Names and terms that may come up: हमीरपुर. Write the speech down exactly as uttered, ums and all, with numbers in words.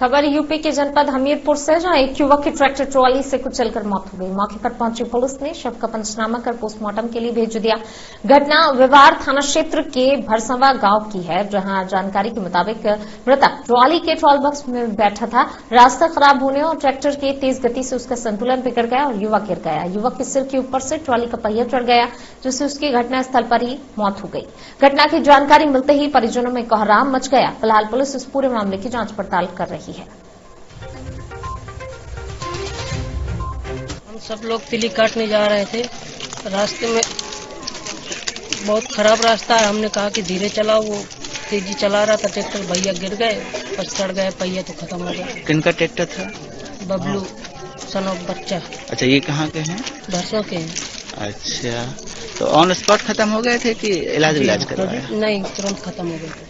खबर यूपी के जनपद हमीरपुर से, जहां एक युवक की ट्रैक्टर ट्रॉली से कुचल कर मौत हो गई। मौके पर पहुंची पुलिस ने शव का पंचनामा कर पोस्टमार्टम के लिए भेज दिया। घटना विवार थाना क्षेत्र के भरसवा गांव की है, जहां जानकारी के मुताबिक मृतक ट्रॉली के ट्रॉल बॉक्स में बैठा था। रास्ता खराब होने और ट्रैक्टर के तेज गति से उसका संतुलन बिगड़ गया और युवक गिर गया। युवक के सिर के ऊपर से ट्रॉली का पहिया चढ़ गया, जिससे उसकी घटनास्थल पर ही मौत हो गई। घटना की जानकारी मिलते ही परिजनों में कोहराम मच गया। फिलहाल पुलिस इस पूरे मामले की जांच पड़ताल कर रही है। हम सब लोग तिली काटने जा रहे थे, रास्ते में बहुत खराब रास्ता है। हमने कहा कि धीरे चलाओ, वो तेजी चला रहा था ट्रैक्टर, भैया गिर गए, बस चढ़ गए, पहिया तो खत्म हो गया। किनका ट्रैक्टर था? बबलू सन ऑफ बच्चा। अच्छा, ये कहाँ के हैं? भरसों के हैं। अच्छा, तो ऑन स्पॉट खत्म हो गए थे कि इलाज इलाज करवाया? नहीं, तुरंत खत्म हो गए थे।